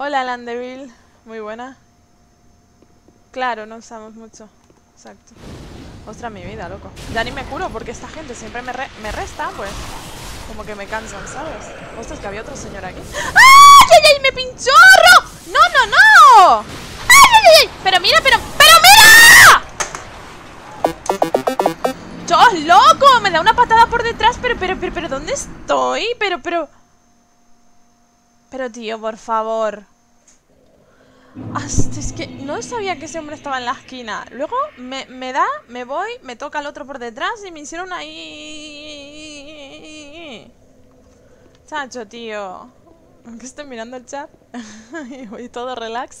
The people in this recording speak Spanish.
Hola, Landeville. Muy buena. Claro, no usamos mucho. Exacto. Ostras, mi vida, loco. Ya ni me curo porque esta gente siempre me resta, pues. Como que me cansan, ¿sabes? Ostras, que había otro señor aquí. ¡Ay, ay, ay! ¡Me pinchorro! ¡No, no, no! ¡Ay, ay, ay! ¡Pero mira, pero mira! ¡Sos loco! Me da una patada por detrás. Pero, ¿dónde estoy? Pero, tío, por favor. Hasta es que no sabía que ese hombre estaba en la esquina. Luego me voy, me toca el otro por detrás y me hicieron ahí. Chacho, tío. Aunque estoy mirando el chat y voy todo relax.